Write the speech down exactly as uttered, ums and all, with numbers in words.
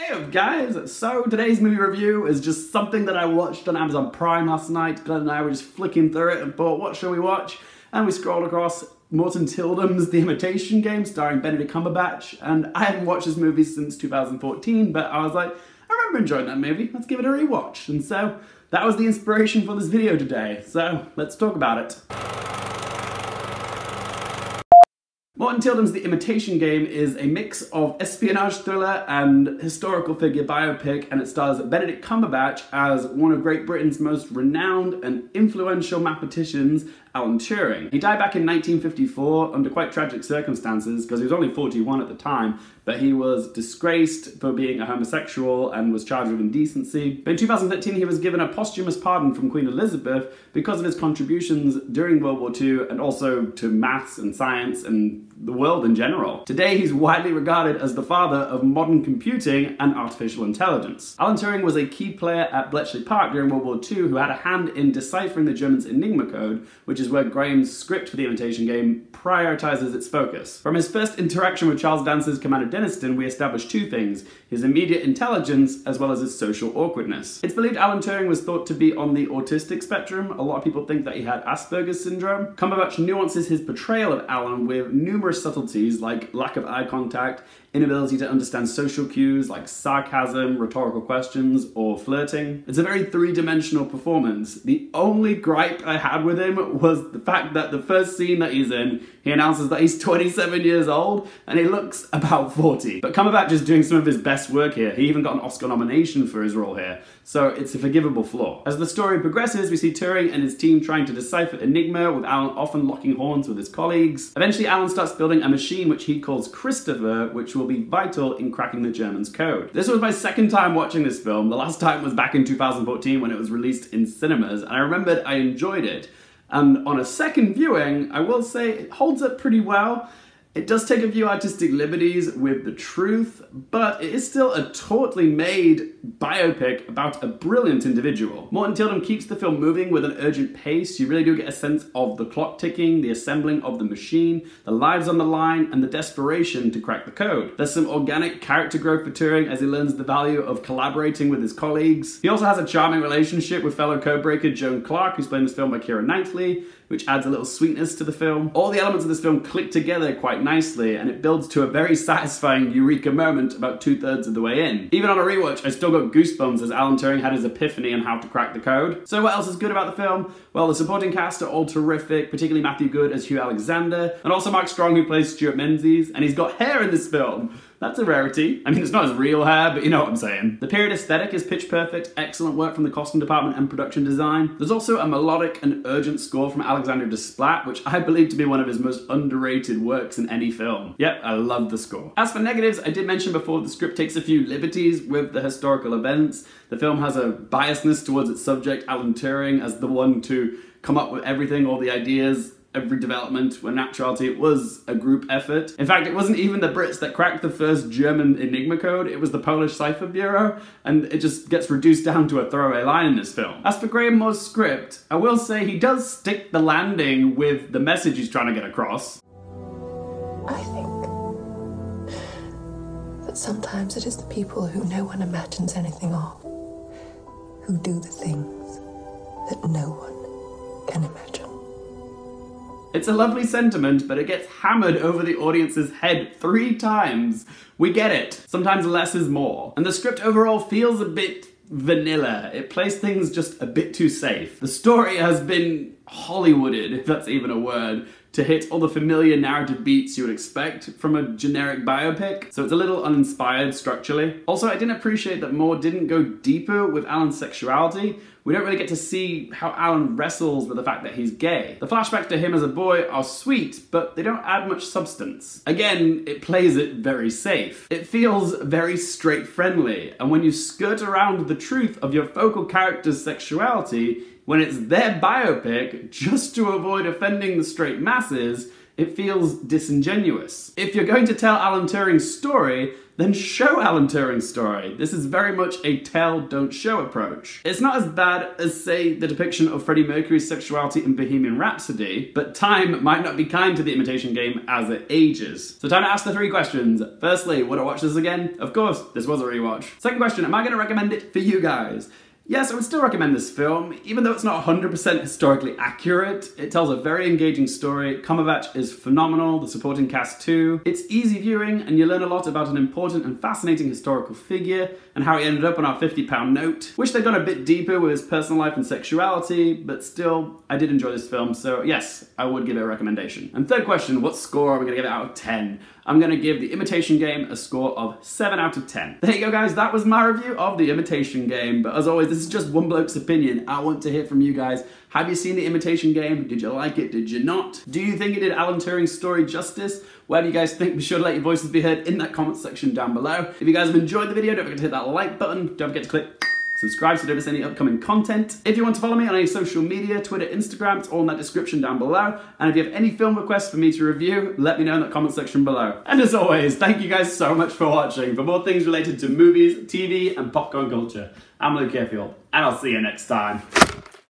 Hey guys, so today's movie review is just something that I watched on Amazon Prime last night. Glenn and I were just flicking through it and thought, what shall we watch? And we scrolled across Morten Tyldum's The Imitation Game starring Benedict Cumberbatch, and I haven't watched this movie since two thousand fourteen, but I was like, I remember enjoying that movie, let's give it a rewatch. And so that was the inspiration for this video today, so let's talk about it. Morten Tyldum's The Imitation Game is a mix of espionage thriller and historical figure biopic, and it stars Benedict Cumberbatch as one of Great Britain's most renowned and influential mathematicians, Alan Turing. He died back in nineteen fifty-four under quite tragic circumstances because he was only forty-one at the time, but he was disgraced for being a homosexual and was charged with indecency. But in two thousand thirteen he was given a posthumous pardon from Queen Elizabeth because of his contributions during World War Two and also to maths and science and the world in general. Today he's widely regarded as the father of modern computing and artificial intelligence. Alan Turing was a key player at Bletchley Park during World War Two who had a hand in deciphering the Germans' Enigma code, which is where Graham's script for The Imitation Game prioritizes its focus. From his first interaction with Charles Dance's Commander Denniston, we established two things: his immediate intelligence as well as his social awkwardness. It's believed Alan Turing was thought to be on the autistic spectrum. A lot of people think that he had Asperger's syndrome. Cumberbatch nuances his portrayal of Alan with numerous subtleties like lack of eye contact, inability to understand social cues like sarcasm, rhetorical questions, or flirting. It's a very three-dimensional performance. The only gripe I had with him was the fact that the first scene that he's in, he announces that he's twenty-seven years old and he looks about forty. But Cumberbatch is doing some of his best work here. He even got an Oscar nomination for his role here, so it's a forgivable flaw. As the story progresses, we see Turing and his team trying to decipher Enigma, with Alan often locking horns with his colleagues. Eventually, Alan starts building a machine which he calls Christopher, which will be vital in cracking the Germans' code. This was my second time watching this film. The last time was back in two thousand fourteen when it was released in cinemas, and I remembered I enjoyed it. And on a second viewing, I will say it holds up pretty well. It does take a few artistic liberties with the truth, but it is still a tautly made biopic about a brilliant individual. Morten Tyldum keeps the film moving with an urgent pace. You really do get a sense of the clock ticking, the assembling of the machine, the lives on the line, and the desperation to crack the code. There's some organic character growth for Turing as he learns the value of collaborating with his colleagues. He also has a charming relationship with fellow codebreaker Joan Clarke, who's played in this film by Keira Knightley, which adds a little sweetness to the film. All the elements of this film click together quite nicely, and it builds to a very satisfying eureka moment about two-thirds of the way in. Even on a rewatch, I still got goosebumps as Alan Turing had his epiphany on how to crack the code. So what else is good about the film? Well, the supporting cast are all terrific, particularly Matthew Goode as Hugh Alexander, and also Mark Strong, who plays Stuart Menzies, and he's got hair in this film. That's a rarity. I mean, it's not his real hair, but you know what I'm saying. The period aesthetic is pitch perfect, excellent work from the costume department and production design. There's also a melodic and urgent score from Alexander Desplat, which I believe to be one of his most underrated works in any film. Yep, I love the score. As for negatives, I did mention before the script takes a few liberties with the historical events. The film has a biasness towards its subject, Alan Turing, as the one to come up with everything, all the ideas. Every development, when actuality it was a group effort. In fact, it wasn't even the Brits that cracked the first German Enigma code, it was the Polish Cipher Bureau, and it just gets reduced down to a throwaway line in this film. As for Graham Moore's script, I will say he does stick the landing with the message he's trying to get across. I think that sometimes it is the people who no one imagines anything of, who do the things that no one can imagine. It's a lovely sentiment, but it gets hammered over the audience's head three times. We get it. Sometimes less is more. And the script overall feels a bit vanilla. It plays things just a bit too safe. The story has been Hollywooded, if that's even a word, to hit all the familiar narrative beats you would expect from a generic biopic, so it's a little uninspired structurally. Also, I didn't appreciate that Moore didn't go deeper with Alan's sexuality. We don't really get to see how Alan wrestles with the fact that he's gay. The flashbacks to him as a boy are sweet, but they don't add much substance. Again, it plays it very safe. It feels very straight-friendly, and when you skirt around the truth of your focal character's sexuality, when it's their biopic, just to avoid offending the straight masses, It feels disingenuous. If you're going to tell Alan Turing's story, then show Alan Turing's story. This is very much a tell, don't show approach. It's not as bad as, say, the depiction of Freddie Mercury's sexuality in Bohemian Rhapsody, but time might not be kind to The Imitation Game as it ages. So time to ask the three questions. Firstly, would I watch this again? Of course, this was a rewatch. Second question, am I gonna recommend it for you guys? Yes, I would still recommend this film. Even though it's not one hundred percent historically accurate, it tells a very engaging story. Cumberbatch is phenomenal, the supporting cast too. It's easy viewing and you learn a lot about an important and fascinating historical figure and how he ended up on our fifty pound note. Wish they'd gone a bit deeper with his personal life and sexuality, but still, I did enjoy this film, so yes, I would give it a recommendation. And third question, what score are we gonna give it out of ten? I'm gonna give The Imitation Game a score of seven out of ten. There you go guys, that was my review of The Imitation Game, but as always, this is just one bloke's opinion. I want to hear from you guys. Have you seen The Imitation Game? Did you like it? Did you not? Do you think it did Alan Turing's story justice? Whatever you guys think, be sure to let your voices be heard in that comment section down below. If you guys have enjoyed the video, don't forget to hit that like button. Don't forget to click subscribe so you don't miss any upcoming content. If you want to follow me on any social media, Twitter, Instagram, it's all in that description down below. And if you have any film requests for me to review, let me know in that comment section below. And as always, thank you guys so much for watching. For more things related to movies, T V, and popcorn culture, I'm Luke Hearfield, and I'll see you next time.